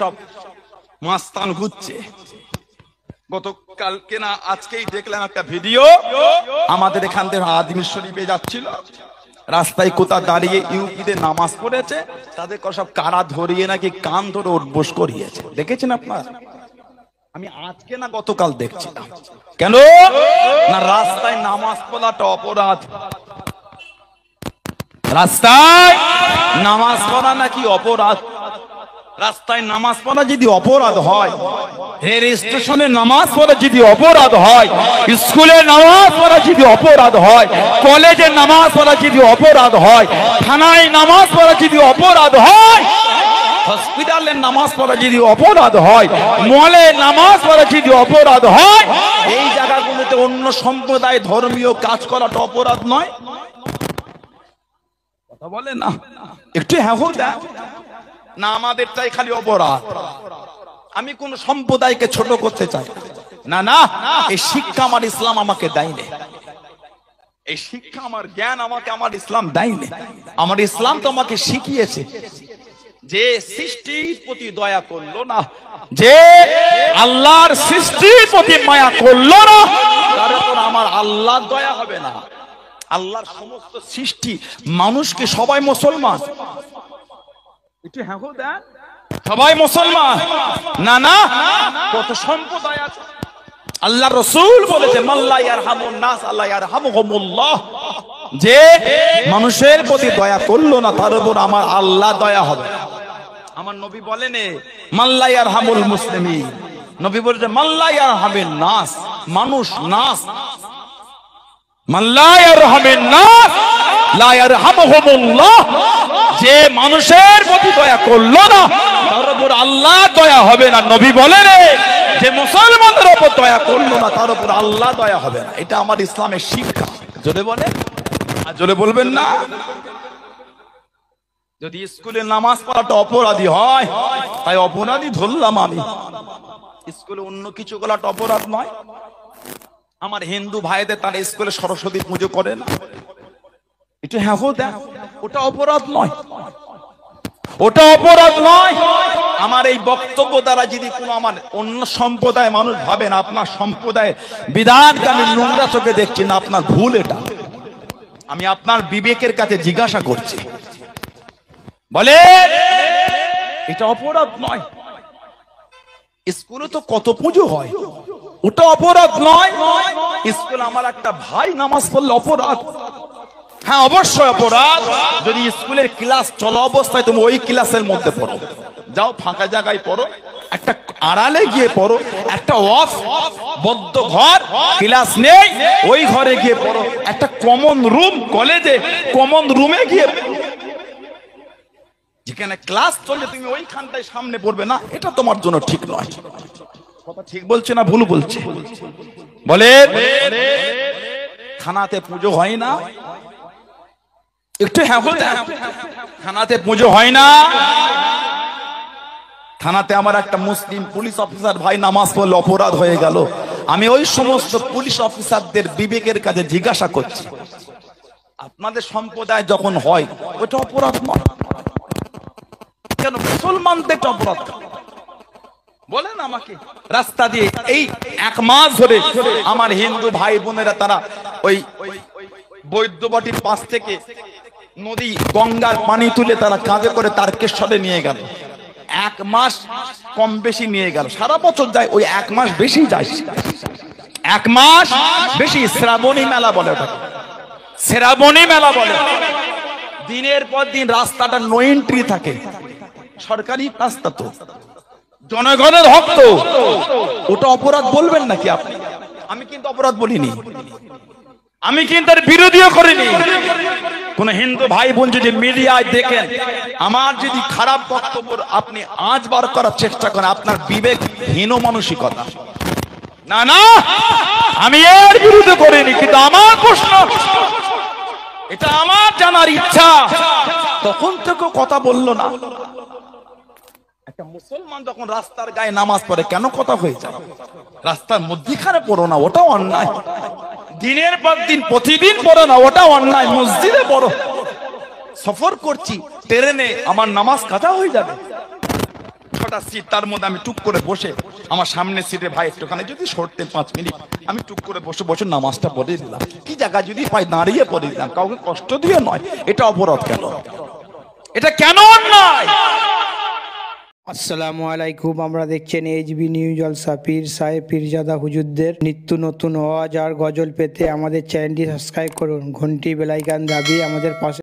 সব মাস্তান ঘুরছে। গতকালকে না আজকেই দেখলাম একটা ভিডিও, আমাদের এখান থেকে আদমি শরীফে যাচ্ছিল, রাস্তায় কোথা দাঁড়িয়ে ইউপিতে নামাজ পড়েছে, তাদের সব কারা ধরিয়ে নাকি কান ধরে উঠবোস করিয়েছে। দেখেছেন আপনার? আমি আজকে না গতকাল দেখছিলাম। কেন না রাস্তায় নামাজ পড়াটা অপরাধ, রাস্তায় নামাজ পড়া নাকি অপরাধ। রাস্তায় নামাজ পড়া যদি অপরাধ হয়, রেল স্টেশনে নামাজ পড়া যদি অপরাধ হয়, স্কুলে নামাজ পড়া যদি অপরাধ হয়, কলেজে নামাজ পড়া যদি অপরাধ হয়, থানায় নামাজ পড়া যদি অপরাধ হয়, হসপিটালে নামাজ পড়া যদি অপরাধ হয়, মলে নামাজ পড়া যদি অপরাধ হয়, এই জায়গাগুলোতে অন্য সম্প্রদায় ধর্মীয় কাজ করাটা অপরাধ নয়? কথা বলে না একটু? হ্যাঁ না, আমাদেরটাই খালি অপরাধ। আমি কোন সম্প্রদায়কে ছোট করতে চাই না, না এই শিক্ষা আমার ইসলাম আমাকে দেয়নি, এই শিক্ষা আমার জ্ঞান আমাকে আমার ইসলাম দেয়নি। আমার ইসলাম তো আমাকে শিখিয়েছে যে সৃষ্টির প্রতি দয়া করলো না, যে আল্লাহর সৃষ্টির প্রতি মায়া করলো না, তার উপর আমার আল্লাহর দয়া হবে না। আল্লাহর সমস্ত সৃষ্টি মানুষকে সবাই মুসলমান, একটু হ্যাঁ দেন, সবাই মুসলমান। না না, কত সম্প্রদায় আছে। আল্লাহ রসুল বলেছে মাল্লা ইয়ারহামুন নাস আল্লাহ ইয়ারহামুহুমুল্লাহ, যে মানুষের প্রতি দয়া করলো না তার উপর আমার আল্লাহ দয়া হবে। আমার নবী বলেন মাল্লা ইয়ারহামুল মুসলিমিন, নবী বলেছে মাল্লা ইয়ারহামিন নাস, মানুষ নাস, মাল্লা ইয়ারহামিন নাস লা ইয়ারহামুহুমুল্লাহ, যে মানুষের প্রতি দয়া করলো না তার উপর আল্লাহ দয়া হবে না। নবী বলেন যে মুসলমানদের উপর দয়া করলো না তার উপর আল্লাহ দয়া হবে না। এটা আমার ইসলামের শিক্ষা। জোরে বলে আর জোরে বলবেন না। যদি স্কুলে নামাজ পড়াটা অপরাধী হয়, তাই অপরাধী ধরলাম আমি, স্কুলে অন্য কিছু করাটা অপরাধ নয়। আমার হিন্দু ভাইদের তারা স্কুলে সরস্বতী পুজো করে না, এটা হ্যাঁ দেখ, ওটা অপরাধ নয়, ওটা অপরাধ নয়। আমার এই বক্তব্য দ্বারা যদি কোনো আমার অন্য সম্প্রদায় মানুষ ভাবেন আপনার সম্প্রদায়ের বিধানকে আমি নোংরা চোখে দেখছি না, আপনার ভুল। এটা আমি আপনার বিবেকের কাছে জিজ্ঞাসা করছি, বলে এটা অপরাধ নয়। স্কুলে তো কত পুজো হয়, ওটা অপরাধ নয়। স্কুলে আমার একটা ভাই নামাজ পড়লে অপরাধ? হ্যাঁ অবশ্যই অপরাধ। যদি স্কুলের ক্লাস চলা অবস্থায় তুমি ওই ক্লাসের মধ্যে পড়ো, যাও ফাঁকা জায়গায় পড়ো, একটা আড়ালে গিয়ে পড়ো, একটা অফ বদ্ধ ঘর ক্লাস নেই ওই ঘরে গিয়ে পড়ো, একটা কমন রুম কলেজে কমন রুমে গিয়ে যেখানে ক্লাস চলে তুমি ওইখানটায় সামনে পড়বে না, এটা তোমার জন্য ঠিক নয়। কথা ঠিক বলছে না ভুল বলছে? বলে থানাতে পুজো হয় না, একটু হ্যাঁ, থানাতে পুজো হয় না। থানাতে আমার একটা মুসলিম পুলিশ অফিসার ভাই নামাজ পড়লে অপরাধ হয়ে গেল। আমি ওই সমস্ত পুলিশ অফিসারদের বিবেকের কাছে জিজ্ঞাসা করছি, আপনাদের সম্প্রদায় যখন হয় ওটা অপরাধ নয়, কেন মুসলমানদের অপরাধ? বলেন আমাকে। রাস্তা দিয়ে এই এক মাস ধরে আমার হিন্দু ভাই বোনেরা তারা ওই বৈদ্যবাটির পাশ থেকে নদী গঙ্গার পানি তুলে তারা কাঁধে করে তারকেশ্বরে নিয়ে গেল। এক মাস কম বেশি নিয়ে গেল, সারা বছর যায়, ওই এক মাস বেশি যায়, এক মাস বেশি। শ্রাবণী মেলা বলে ওটাকে, শ্রাবণী মেলা বলে। দিনের পর দিন রাস্তাটা নো এন্ট্রি থাকে, সরকারি রাস্তা তো, জনগণের হক তো। ওটা অপরাধ বলবেন নাকি আপনি? আমি কিন্তু অপরাধ বলিনি, আমি কিন্তু তার বিরোধীও করিনি। কোন হিন্দু ভাই বোন যদি মিডিয়ায় দেখেন আমার যদি খারাপ বক্তব্য আপনি আজ বার করার চেষ্টা করেন, আপনার বিবেকহীন মানসিকতা। না না, আমি এর বিরুদ্ধে করিনি, কিন্তু আমার প্রশ্ন, এটা আমার জানার ইচ্ছা। তখন তো কেউ কথা বললো না। একটা মুসলমান যখন রাস্তার গায়ে নামাজ পড়ে কেন কথা হয়ে যায়? রাস্তার মধ্যখানে পড়ো না, ওটাও অন্যায়। দিনের পর দিন প্রতিদিন পড়ো না, ওটাও অন্যায়। মসজিদে পড়ো, সফর করছি ট্রেনে, আমার নামাজ কাজা হয়ে যাবে, একটা সিট, তার মধ্যে আমি টুক করে বসে আমার সামনে সিটে ভাই একটুখানে যদি সরতেন 5 মিনিট, আমি টুক করে বসে বসে নামাজটা পড়ে দিলাম, কি জায়গা যদি পাই দাঁড়িয়ে পড়ে দিলাম, কাউকে কষ্ট দিয়ে নয়। এটা অপরাধ কেন? এটা কেন নয়? আসসালামু আলাইকুম, আমরা দেখছেন এইচবি নিউ জলসা। পীর সাহেব পীরজাদা হুজুরদের নিত্য নতুন আওয়াজ আর গজল পেতে আমাদের চ্যানেলটি সাবস্ক্রাইব করুন, ঘন্টি বেলাইকান দাবি আমাদের পাশে।